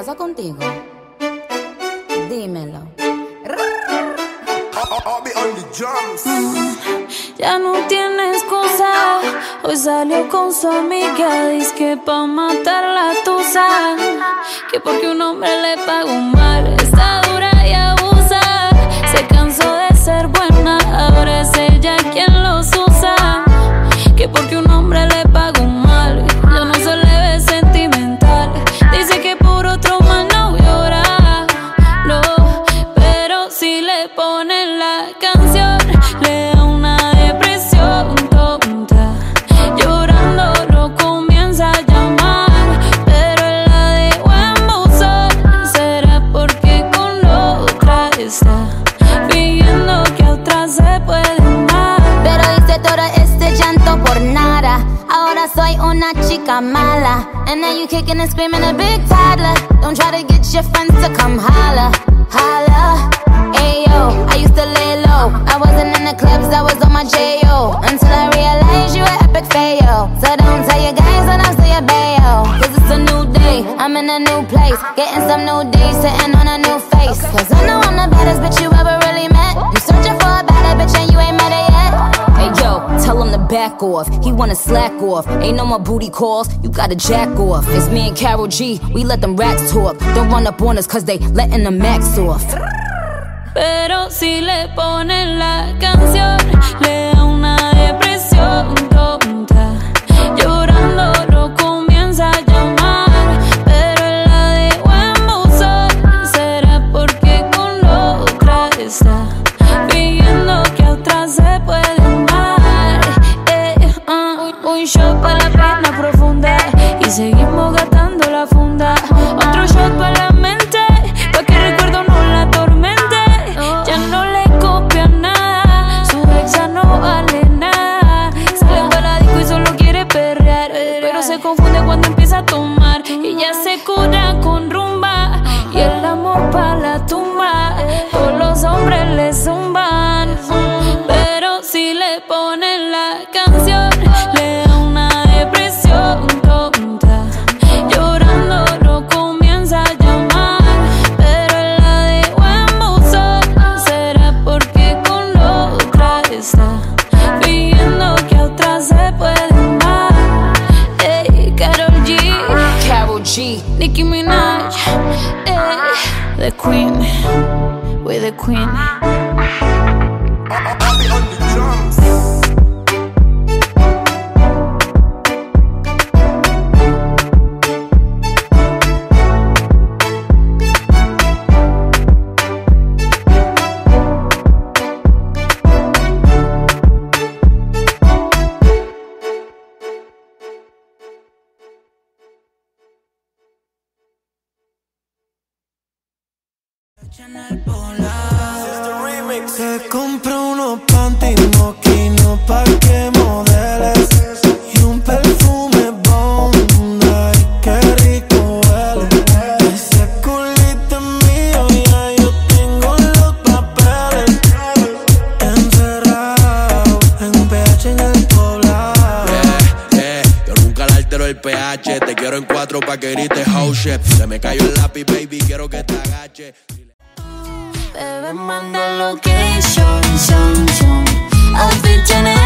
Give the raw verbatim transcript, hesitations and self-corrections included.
pasó contigo? Dímelo. Ya no tienes cosa. Hoy salió con su amiga, dice que pa' matar la tusa, que porque un hombre le pagó mal, está dura y abusa. Se cansó de ser buena, ahora es ella quien los usa, que porque un hombre le pagó mal, ya no se le ve sentimental. Dice que por otro mal no llora, no, pero si le ponen la canción le da una depresión tonta. Llorando lo comienza a llamar, pero él la dejó embozar. Será porque con otra está fingiendo que a otra se puede amar. Pero hice todo este llanto por nada. Ahora soy una chica mala. And now you kicking and screaming a big toddler. Don't try to get your friends to come holla, holla. Ayo, I used to lay low. I wasn't in the clubs, I was on my J O until I realized you were epic fail. So don't tell your guys when I say a bayo, cause it's a new day, I'm in a new place, getting some new days, sitting on a new face. Cause I know I'm the baddest bitch you ever really met. You searching for a better bitch and you ain't met it yet. Hey yo, tell him to back off, he wanna slack off. Ain't no more booty calls, you gotta jack off. It's me and Karol G, we let them racks talk. Don't run up on us cause they letting the max off. Pero si le ponen la canción le da una depresión tonta. Llorando lo comienza a llamar, pero él la dejó embozar. Será porque con otra está fingiendo que a otra se puede amar. eh, uh, Un shot para la pena profunda y seguimos gastando la funda. Otro shot para la mente, pa' que recuerdo no la atormente. Se confunde cuando empieza a tomar y ya se cura con rumba y el amor pa' la tumba. Todos los hombres le zumban, pero si le ponen la canción le da una depresión tonta. Llorando lo comienza a llamar, pero él la dejó embozar. Será porque con otra está fingiendo que a otra se puede. Nicki Minaj, eh, the queen, we're the queen. I'll be on the drums. Se compró unos panty moquino pa' que modeles y un perfume Bondi, que rico huele. Ese culito mío ya yo tengo los papeles. Encerrado en P H en el poblado. Eh, eh, yo nunca le altero el P H. Te quiero en cuatro pa' que grites house shit. Se me cayó el lápiz, baby, quiero que te agache. Bebé, manda location, son, son. I'll be